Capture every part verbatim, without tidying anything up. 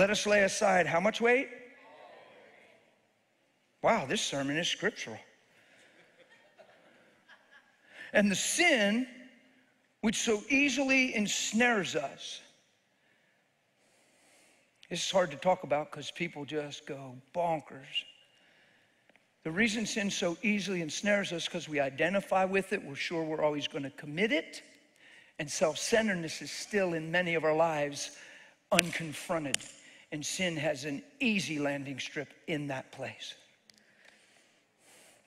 Let us lay aside how much weight? Wow, this sermon is scriptural. And the sin which so easily ensnares us. It's hard to talk about because people just go bonkers. The reason sin so easily ensnares us is because we identify with it. We're sure we're always going to commit it. And self-centeredness is still in many of our lives unconfronted. And sin has an easy landing strip in that place.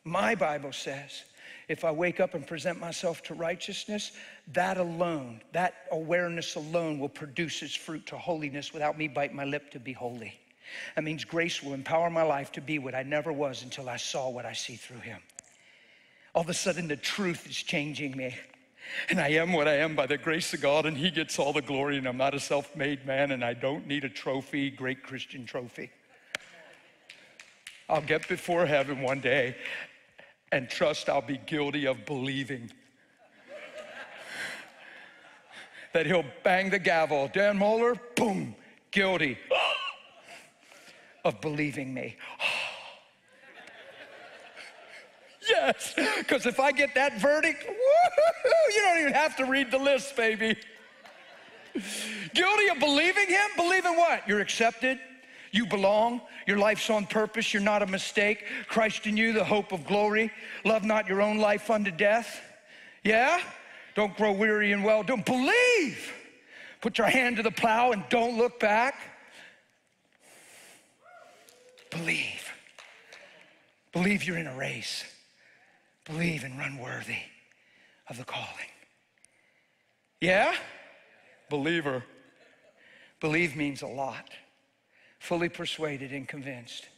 My Bible says, if I wake up and present myself to righteousness, that alone, that awareness alone will produce its fruit to holiness without me biting my lip to be holy. That means grace will empower my life to be what I never was until I saw what I see through him. All of a sudden, the truth is changing me. And I am what I am by the grace of God, and he gets all the glory, and I'm not a self-made man, and I don't need a trophy, great Christian trophy. I'll get before heaven one day and trust I'll be guilty of believing that he'll bang the gavel. Dan Mohler, boom, guilty of believing me. Yes, because if I get that verdict, woo-hoo, you don't even have to read the list, baby. Guilty of believing him? Believing what? You're accepted. You belong. Your life's on purpose. You're not a mistake. Christ in you, the hope of glory. Love not your own life unto death. Yeah? Don't grow weary in well-doing. Believe. Put your hand to the plow and don't look back. Believe. Believe you're in a race. Believe and run worthy of the calling. Yeah? Believer. Believe means a lot. Fully persuaded and convinced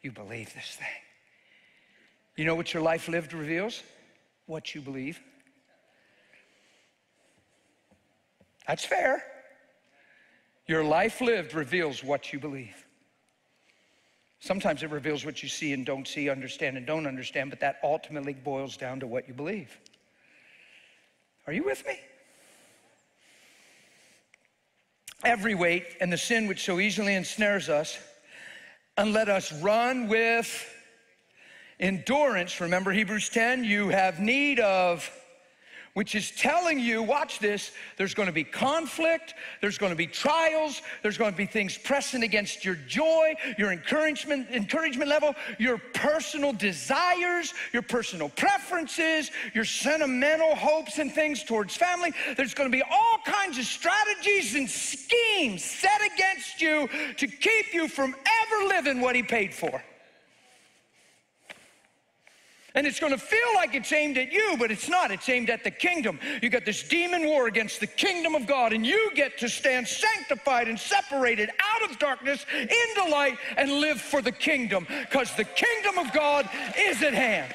you believe this thing. You know what your life lived reveals? What you believe. That's fair. Your life lived reveals what you believe. Sometimes it reveals what you see and don't see, understand and don't understand, but that ultimately boils down to what you believe. Are you with me? Every weight and the sin which so easily ensnares us, and let us run with endurance. Remember Hebrews ten, you have need of, which is telling you, watch this, there's going to be conflict, there's going to be trials, there's going to be things pressing against your joy, your encouragement, encouragement level, your personal desires, your personal preferences, your sentimental hopes and things towards family. There's going to be all kinds of strategies and schemes set against you to keep you from ever living what he paid for. And it's going to feel like it's aimed at you, but it's not. It's aimed at the kingdom. You got this demon war against the kingdom of God, and you get to stand sanctified and separated out of darkness into light and live for the kingdom, because the kingdom of God is at hand.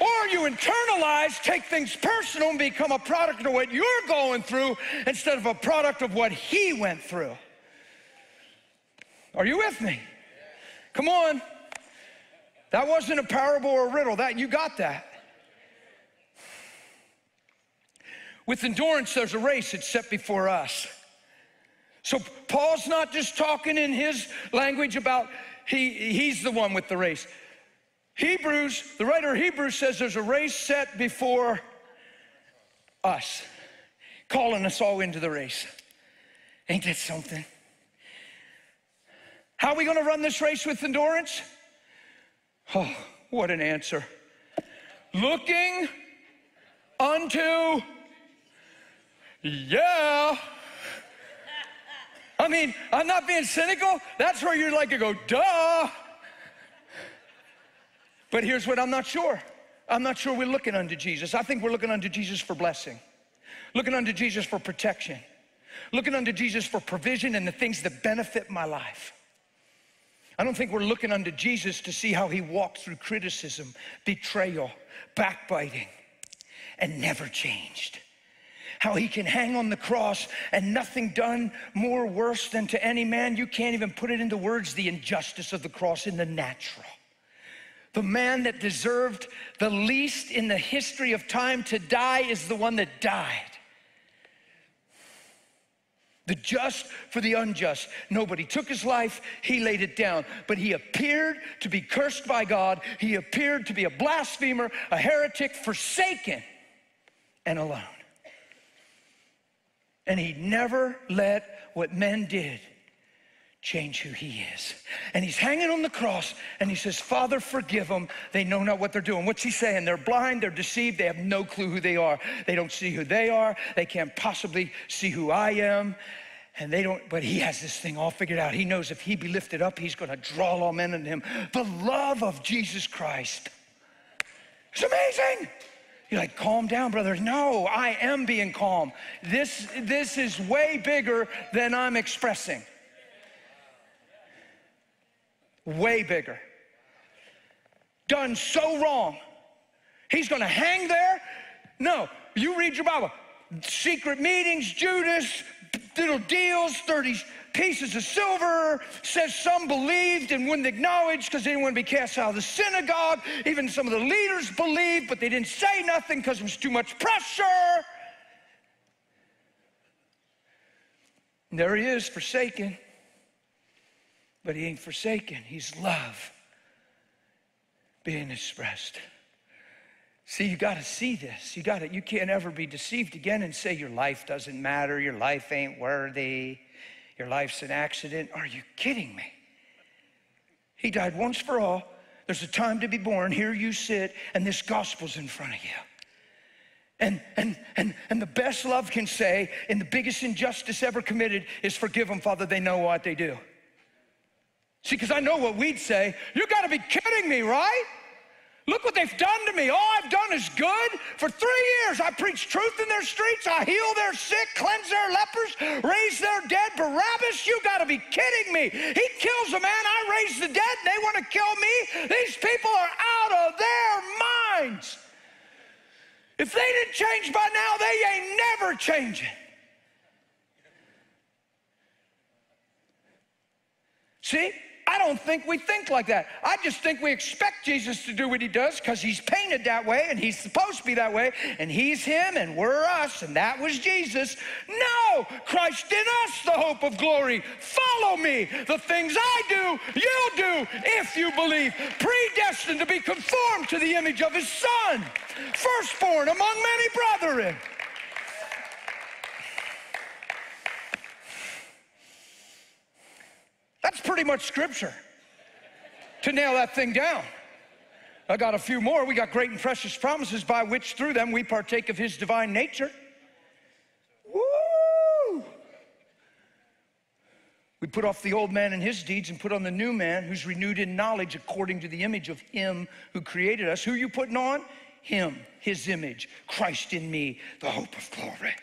Or you internalize, take things personal, and become a product of what you're going through instead of a product of what he went through. Are you with me? Come on. That wasn't a parable or a riddle. That, you got that. With endurance, there's a race that's set before us. So Paul's not just talking in his language about he, he's the one with the race. Hebrews, the writer of Hebrews says there's a race set before us, calling us all into the race. Ain't that something? How are we going to run this race with endurance? Oh, what an answer. Looking unto, yeah. I mean, I'm not being cynical. That's where you're like to go, duh. But here's what I'm not sure. I'm not sure we're looking unto Jesus. I think we're looking unto Jesus for blessing. Looking unto Jesus for protection. Looking unto Jesus for provision and the things that benefit my life. I don't think we're looking unto Jesus to see how he walked through criticism, betrayal, backbiting, and never changed. How he can hang on the cross and nothing done more worse than to any man. You can't even put it into words, the injustice of the cross in the natural. The man that deserved the least in the history of time to die is the one that died. The just for the unjust. Nobody took his life. He laid it down. But he appeared to be cursed by God. He appeared to be a blasphemer, a heretic, forsaken and alone. And he never let what men did change who he is. And he's hanging on the cross and he says, Father, forgive them. They know not what they're doing. What's he saying? They're blind, they're deceived, they have no clue who they are. They don't see who they are. They can't possibly see who I am. And they don't, but he has this thing all figured out. He knows if he be lifted up, he's gonna draw all men unto him. The love of Jesus Christ. It's amazing. You're like, calm down, brother. No, I am being calm. This, this is way bigger than I'm expressing. Way bigger. Done so wrong. He's gonna hang there? No, you read your Bible. Secret meetings, Judas, little deals, thirty pieces of silver, says some believed and wouldn't acknowledge because they didn't want to be cast out of the synagogue. Even some of the leaders believed, but they didn't say nothing because it was too much pressure. And there he is, forsaken. But he ain't forsaken. He's love being expressed. See, you got to see this. You got to, you can't ever be deceived again and say your life doesn't matter, your life ain't worthy, your life's an accident. Are you kidding me? He died once for all. There's a time to be born. Here you sit, and this gospel's in front of you. And, and, and, and the best love can say, and the biggest injustice ever committed is forgive them, Father, they know what they do. See, because I know what we'd say. You got to be kidding me, right? Look what they've done to me. All I've done is good. For three years, I preached truth in their streets. I heal their sick, cleanse their lepers, raise their dead. Barabbas, you got to be kidding me. He kills a man. I raise the dead. They want to kill me. These people are out of their minds. If they didn't change by now, they ain't never changing. See? I don't think we think like that. I just think we expect Jesus to do what he does because he's painted that way and he's supposed to be that way and he's him and we're us and that was Jesus. No, Christ in us, the hope of glory. Follow me. The things I do, you'll do if you believe. Predestined to be conformed to the image of his son. Firstborn among many brethren. That's pretty much scripture to nail that thing down. I got a few more. We got great and precious promises by which through them we partake of his divine nature. Woo! We put off the old man and his deeds and put on the new man who's renewed in knowledge according to the image of him who created us. Who are you putting on? Him, his image, Christ in me, the hope of glory.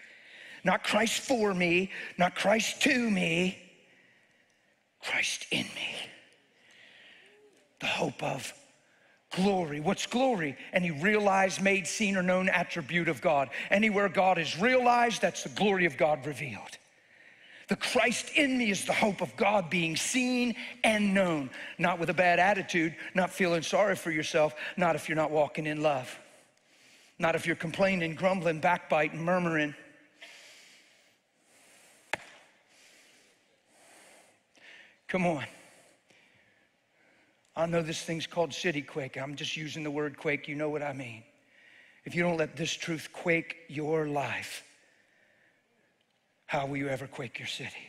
Not Christ for me, not Christ to me. Christ in me, the hope of glory. What's glory? Any realized, made, seen, or known attribute of God. Anywhere God is realized, that's the glory of God revealed. The Christ in me is the hope of God being seen and known, not with a bad attitude, not feeling sorry for yourself, not if you're not walking in love, not if you're complaining, grumbling, backbiting, murmuring. Come on. I know this thing's called City Quake. I'm just using the word quake. You know what I mean. If you don't let this truth quake your life, how will you ever quake your city?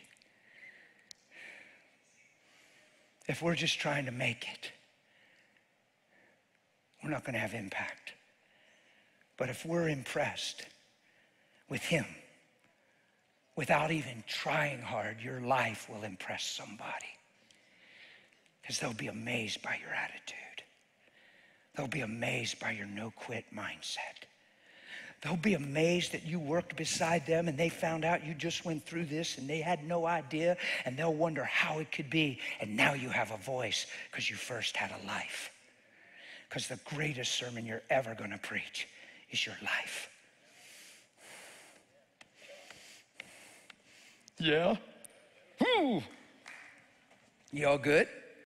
If we're just trying to make it, we're not going to have impact. But if we're impressed with him, without even trying hard, your life will impress somebody because they'll be amazed by your attitude. They'll be amazed by your no-quit mindset. They'll be amazed that you worked beside them and they found out you just went through this and they had no idea, and they'll wonder how it could be, and now you have a voice because you first had a life. Because the greatest sermon you're ever going to preach is your life. Yeah. Whew. You all good?